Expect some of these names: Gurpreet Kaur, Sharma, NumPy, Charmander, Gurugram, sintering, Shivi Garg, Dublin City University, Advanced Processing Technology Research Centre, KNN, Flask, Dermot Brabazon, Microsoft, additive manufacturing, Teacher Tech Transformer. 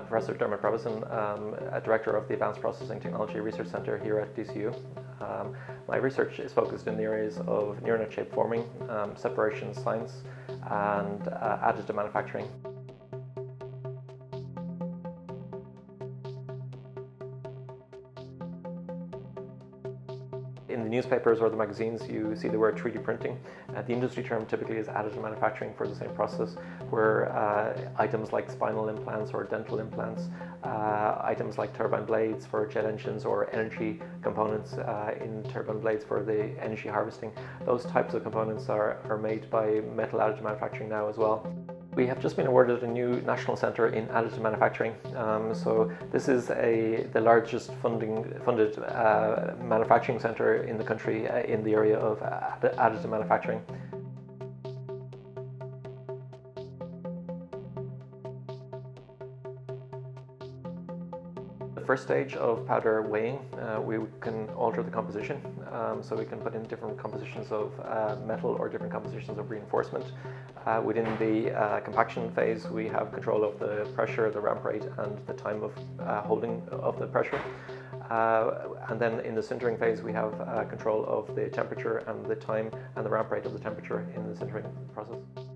Professor Dermot Brabazon, a director of the Advanced Processing Technology Research Centre here at DCU. My research is focused in the areas of neural net shape forming, separation science, and additive manufacturing. In the newspapers or the magazines, you see the word 3D printing. The industry term typically is additive manufacturing for the same process, where items like spinal implants or dental implants, items like turbine blades for jet engines or energy components in turbine blades for the energy harvesting, those types of components are made by metal additive manufacturing now as well. We have just been awarded a new national centre in additive manufacturing. So this is the largest funded manufacturing centre in the country in the area of additive manufacturing. The first stage of powder weighing, we can alter the composition, so we can put in different compositions of metal or different compositions of reinforcement. Within the compaction phase, we have control of the pressure, the ramp rate, and the time of holding of the pressure. And then in the sintering phase, we have control of the temperature and the time and the ramp rate of the temperature in the sintering process.